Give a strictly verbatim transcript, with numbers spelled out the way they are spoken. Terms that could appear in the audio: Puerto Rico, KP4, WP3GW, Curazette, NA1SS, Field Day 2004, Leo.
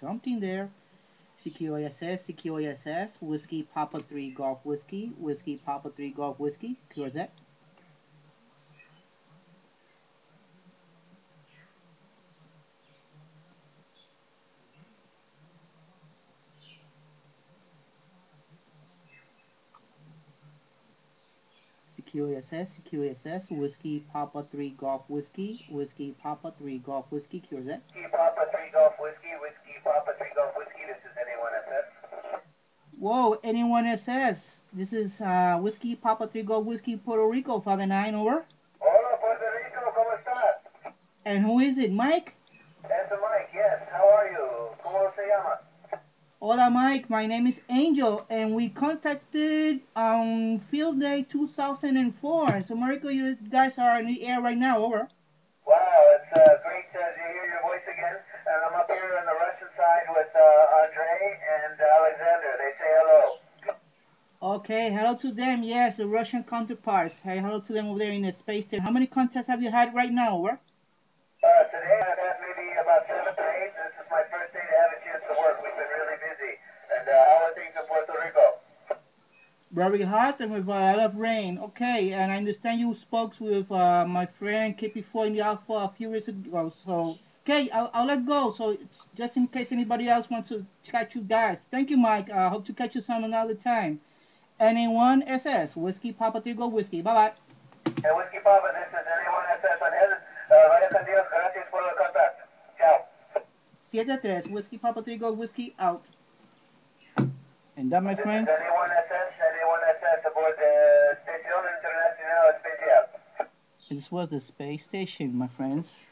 something there. C Q A S S, C Q A S S, Whiskey Papa three Golf Whiskey, Whiskey Papa three Golf Whiskey, Curazette. C Q A S S, C Q A S S, Whiskey Papa three Golf Whiskey, Whiskey Papa three Golf Whiskey, Curazette. Whiskey Papa three Golf Whiskey, Whiskey Papa three Golf Whiskey, this is N A one S S. Whoa, N A one S S, this is uh, Whiskey Papa three Golf Whiskey, Puerto Rico, five and nine, over. Hola, Puerto Rico, ¿cómo estás? And who is it, Mike? That's Mike, yes, how are you? ¿Cómo se llama? Hola Mike, my name is Angel, and we contacted on um, Field Day two thousand four. So Mariko, you guys are in the air right now, over. Wow, it's uh, great to hear your voice again. And I'm up here on the Russian side with uh, Andre and Alexander. They say hello. Okay, hello to them. Yes, the Russian counterparts. Hey, hello to them over there in the space there. How many contests have you had right now, over? Uh, today I've had maybe about seven or eight. This is my first day to have a chance to work. We've been really busy. And uh, how are things in Puerto Rico? Very hot and with a lot of rain. Okay, and I understand you spoke with uh, my friend K P four in the Alpha a few years ago. So, okay, I'll, I'll let go. So, just in case anybody else wants to catch you guys. Thank you, Mike. I uh, hope to catch you some another time. N A one S S, Whiskey Papa Trigo Whiskey. Bye-bye. Hey, Whiskey Papa, this is N A one S S on Heaven. seven three, Whiskey Papa three Gold Whiskey out. And that, my friends. This was the space station, my friends.